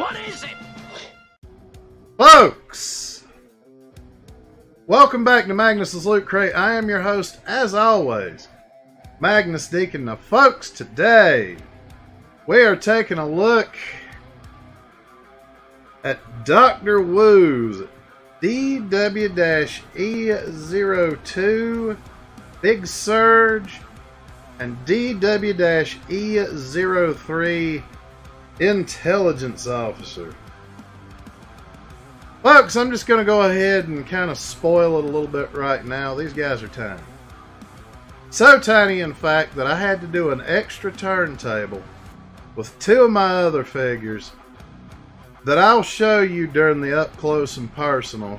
What is it? Folks! Welcome back to Magnus' Loot Crate. I am your host, as always, Magnus Deacon. Now, folks, today we are taking a look at Dr. Wu's DW-E-02, Big Surge, and DW-E-03 Intelligence Officer. Folks, I'm just going to go ahead and kind of spoil it a little bit right now. These guys are tiny. So tiny, in fact, that I had to do an extra turntable with two of my other figures that I'll show you during the up close and personal,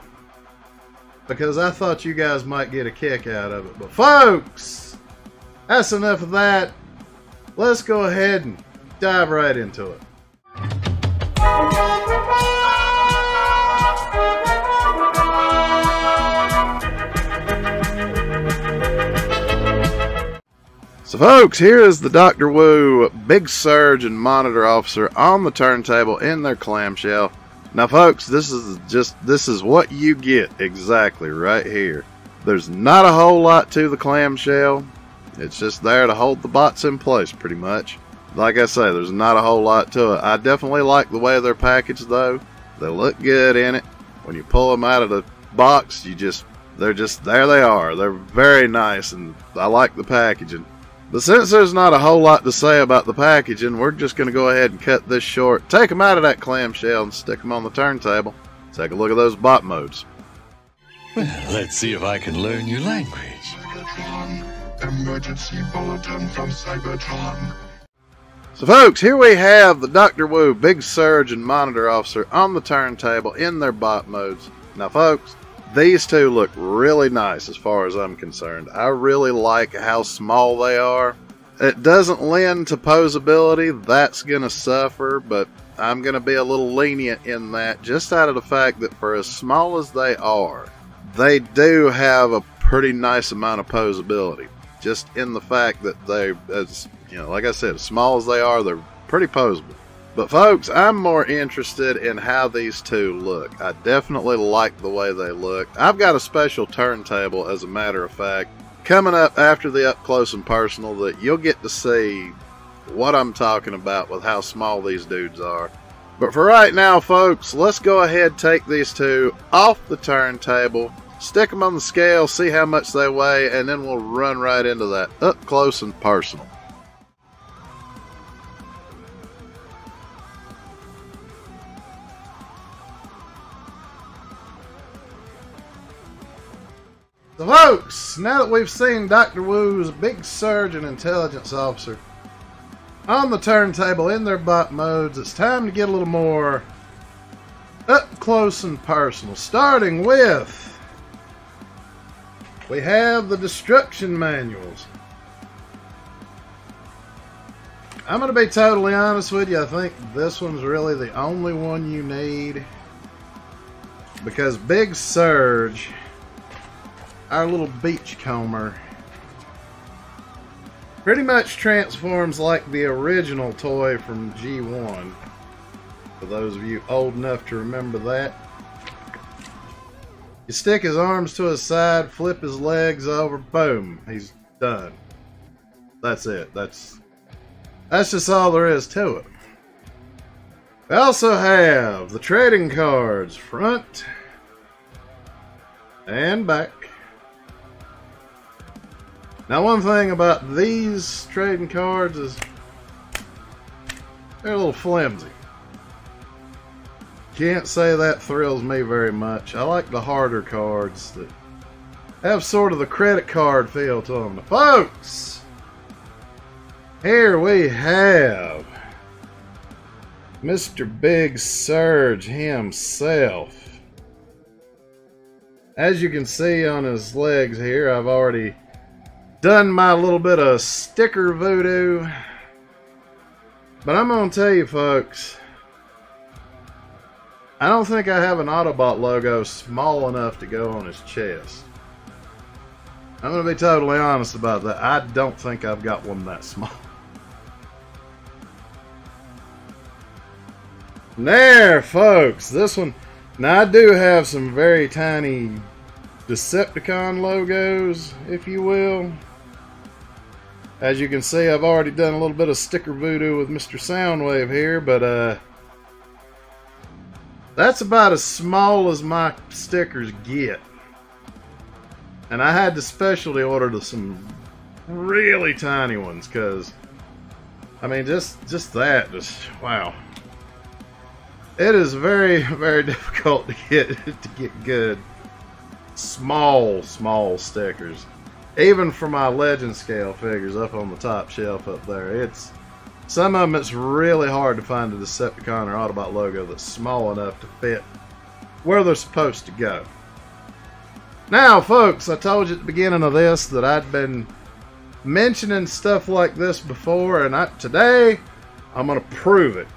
because I thought you guys might get a kick out of it. But folks, that's enough of that. Let's go ahead and dive right into it. So folks, here is the Dr. Wu Big Surge and Monitor Officer on the turntable in their clamshell. Now folks, this is what you get exactly right here. There's not a whole lot to the clamshell. It's just there to hold the bots in place pretty much. Like I say, there's not a whole lot to it. I definitely like the way they're packaged though. They look good in it. When you pull them out of the box, they're just there they are. They're very nice and I like the packaging. But since there's not a whole lot to say about the packaging, we're just going to go ahead and cut this short, take them out of that clamshell and stick them on the turntable. Take a look at those bot modes. Well, let's see if I can learn your language. Cybertron, emergency bulletin from Cybertron. So folks, here we have the Dr. Wu Big Surge and Monitor Officer on the turntable in their bot modes. Now folks, these two look really nice as far as I'm concerned. I really like how small they are. It doesn't lend to posability. That's going to suffer, but I'm going to be a little lenient in that just out of the fact that for as small as they are, they do have a pretty nice amount of posability. Just in the fact that they, as you know, like I said, as small as they are, they're pretty posable. But folks, I'm more interested in how these two look. I definitely like the way they look. I've got a special turntable, as a matter of fact, coming up after the up close and personal that you'll get to see what I'm talking about with how small these dudes are. But for right now, folks, let's go ahead and take these two off the turntable, stick them on the scale, see how much they weigh, and then we'll run right into that up close and personal. So folks, now that we've seen Dr. Wu's Big Surge and Intelligence Officer on the turntable in their bot modes, it's time to get a little more up close and personal. Starting with, we have the destruction manuals. I'm going to be totally honest with you, I think this one's really the only one you need, because Big Surge, our little Beachcomber, pretty much transforms like the original toy from G1. For those of you old enough to remember that. You stick his arms to his side, flip his legs over, boom, he's done. That's it. That's just all there is to it. We also have the trading cards, front and back. Now one thing about these trading cards is they're a little flimsy. Can't say that thrills me very much. I like the harder cards that have sort of the credit card feel to them. But folks, here we have Mr. Big Surge himself. As you can see on his legs here, I've already done my little bit of sticker voodoo, but I'm gonna tell you folks, I don't think I have an Autobot logo small enough to go on his chest. I'm gonna be totally honest about that. I don't think I've got one that small. There, folks, this one. Now I do have some very tiny Decepticon logos, if you will. As you can see, I've already done a little bit of sticker voodoo with Mr. Soundwave here, but that's about as small as my stickers get. And I had to specialty order some really tiny ones, because I mean, just that, just wow. It is very, very difficult to get good small stickers. Even for my legend scale figures up on the top shelf up there, it's some of them it's really hard to find a Decepticon or Autobot logo that's small enough to fit where they're supposed to go. Now, folks, I told you at the beginning of this that I'd been mentioning stuff like this before, and today I'm going to prove it.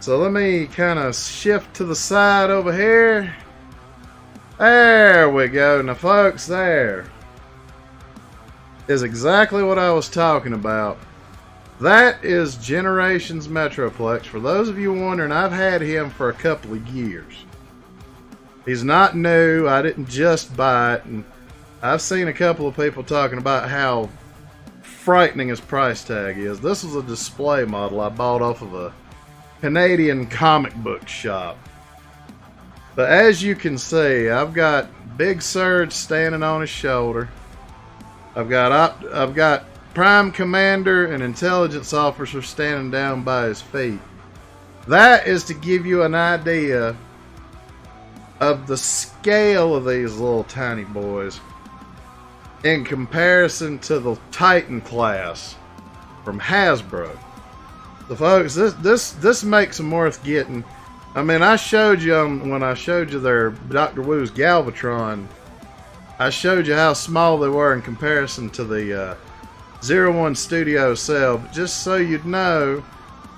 So let me kind of shift to the side over here. There we go. Now, folks, there is exactly what I was talking about. That is Generations Metroplex. For those of you wondering, I've had him for a couple of years. He's not new. I didn't just buy it. And I've seen a couple of people talking about how frightening his price tag is. This was a display model I bought off of a Canadian comic book shop. But as you can see, I've got Big Surge standing on his shoulder. I've got Prime Commander and Intelligence Officer standing down by his feet. That is to give you an idea of the scale of these little tiny boys in comparison to the Titan class from Hasbro. So folks, this makes them worth getting. I mean, I showed you when I showed you their Dr. Wu's Galvatron, I showed you how small they were in comparison to the Zero One Studio cell. But just so you'd know,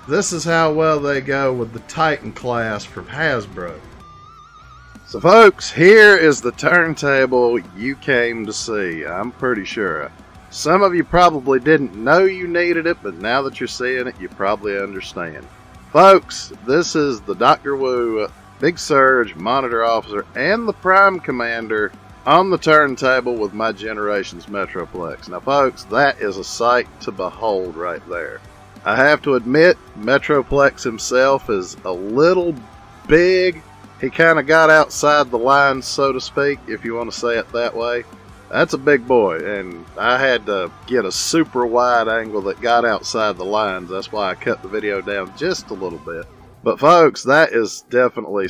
this is how well they go with the Titan class from Hasbro. So folks, here is the turntable you came to see, I'm pretty sure. Some of you probably didn't know you needed it, but now that you're seeing it, you probably understand. Folks, this is the Dr. Wu, Big Surge, Monitor Officer, and the Prime Commander on the turntable with my Generations Metroplex. Now folks, that is a sight to behold right there. I have to admit, Metroplex himself is a little big. He kind of got outside the lines, so to speak, if you want to say it that way. That's a big boy, and I had to get a super wide angle that got outside the lines. That's why I cut the video down just a little bit. But folks, that is definitely,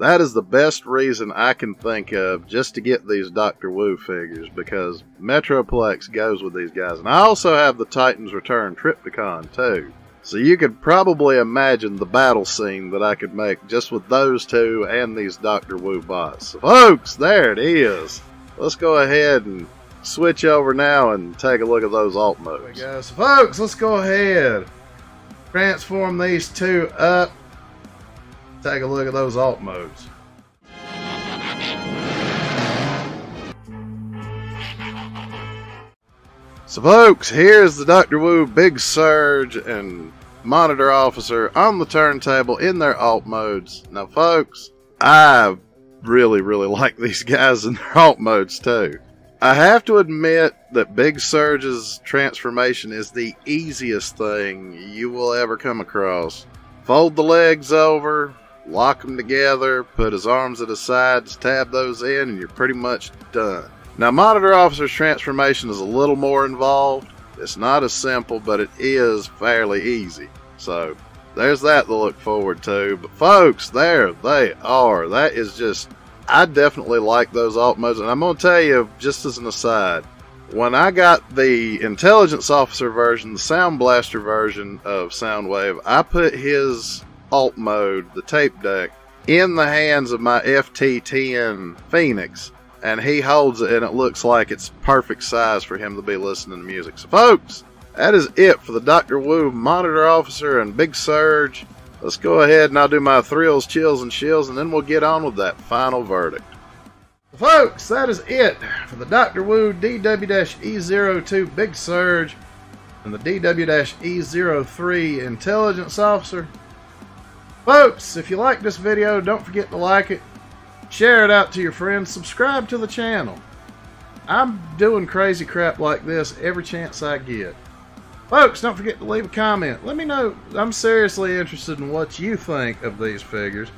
that is the best reason I can think of just to get these Dr. Wu figures, because Metroplex goes with these guys. And I also have the Titans Return Triptychon too. So you could probably imagine the battle scene that I could make just with those two and these Dr. Wu bots. So folks, there it is. Let's go ahead and switch over now and take a look at those alt moves. There we go. So folks, let's go ahead, transform these two up, take a look at those alt moves. So folks, here's the Dr. Wu, Big Surge, and Monitor Officer on the turntable in their alt modes. Now folks, I've really like these guys in their alt modes too. I have to admit that Big Surge's transformation is the easiest thing you will ever come across. Fold the legs over, lock them together, put his arms at his sides, tab those in, and you're pretty much done. Now Monitor Officer's transformation is a little more involved. It's not as simple, but it is fairly easy. So there's that to look forward to. But folks, there they are. That is just, I definitely like those alt modes. And I'm going to tell you, just as an aside, when I got the Intelligence Officer version, the Sound Blaster version of Soundwave, I put his alt mode, the tape deck, in the hands of my FT-10 Phoenix. And he holds it, and it looks like it's perfect size for him to be listening to music. So folks, that is it for the Dr. Wu, Monitor Officer, and Big Surge. Let's go ahead and I'll do my thrills, chills, and shills, and then we'll get on with that final verdict. Folks, that is it for the Dr. Wu, DW-E-02 Big Surge, and the DW-E-03 Intelligence Officer. Folks, if you like this video, don't forget to like it, share it out to your friends, subscribe to the channel. I'm doing crazy crap like this every chance I get. Folks, don't forget to leave a comment. Let me know. I'm seriously interested in what you think of these figures.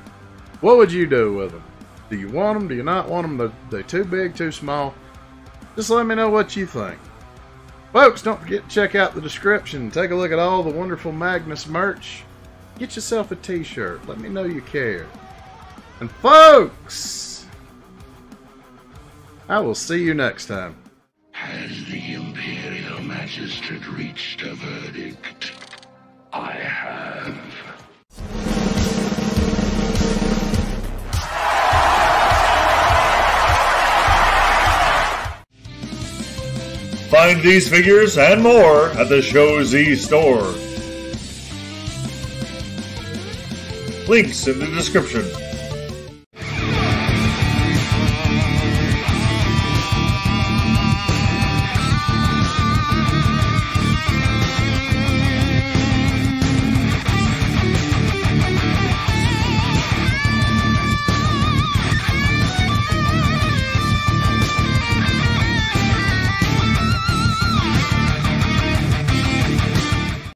What would you do with them? Do you want them? Do you not want them? Are they too big, too small? Just let me know what you think. Folks, don't forget to check out the description. Take a look at all the wonderful Magnus merch. Get yourself a t-shirt. Let me know you care. And folks, I will see you next time. Has the Imperial Magistrate reached a verdict? I have. Find these figures and more at the ShowZ Store. Links in the description.